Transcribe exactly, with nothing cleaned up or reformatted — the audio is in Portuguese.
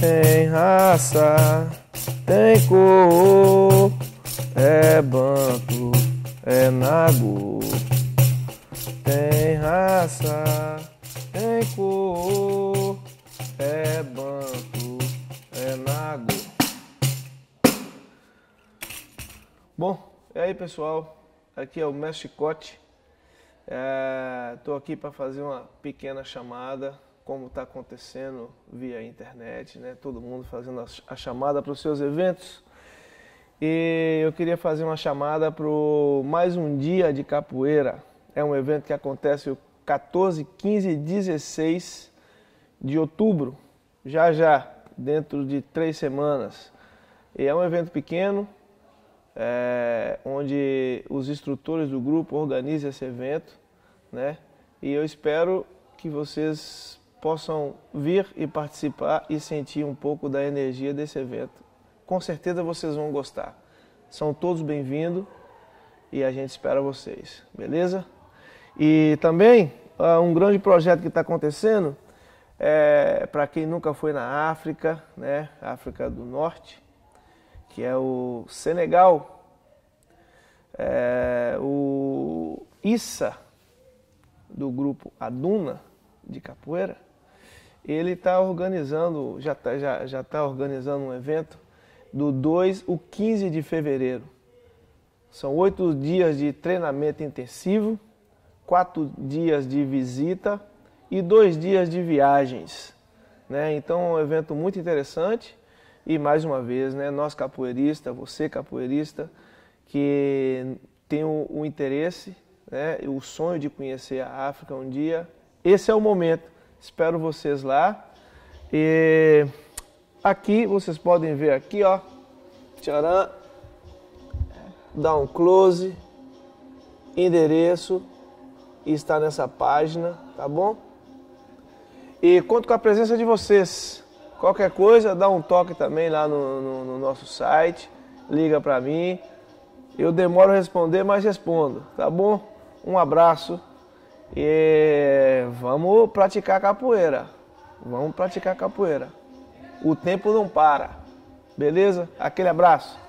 tem raça, tem cor, é banto, é nago. Tem raça, tem cor, é banto, é nago. Bom, e aí pessoal, aqui é o Mestre Chicote. Estou é, aqui para fazer uma pequena chamada, como está acontecendo via internet, né? Todo mundo fazendo a chamada para os seus eventos. E eu queria fazer uma chamada para o Mais Um Dia de Capoeira. É um evento que acontece o quatorze, quinze e dezesseis de outubro, já já, dentro de três semanas. E é um evento pequeno, é, onde os instrutores do grupo organizam esse evento, né? E eu espero que vocês possam vir e participar e sentir um pouco da energia desse evento. Com certeza vocês vão gostar. São todos bem-vindos e a gente espera vocês, beleza? E também, um grande projeto que está acontecendo, é, para quem nunca foi na África, né, África do Norte, que é o Senegal, é, o Issa, do grupo Aduna de Capoeira, ele está organizando, já está já, já tá organizando um evento do dois ao quinze de fevereiro. São oito dias de treinamento intensivo, quatro dias de visita e dois dias de viagens, né? Então é um evento muito interessante e, mais uma vez, né, nós capoeiristas, você capoeirista, que tem o, o interesse, né, o sonho de conhecer a África um dia, esse é o momento. Espero vocês lá. E aqui vocês podem ver aqui, ó. Tcharam. Dá um close. Endereço. E está nessa página, tá bom? E conto com a presença de vocês. Qualquer coisa, dá um toque também lá no, no, no nosso site. Liga pra mim. Eu demoro a responder, mas respondo, tá bom? Um abraço. E vamos praticar capoeira, vamos praticar capoeira, o tempo não para, beleza? Aquele abraço!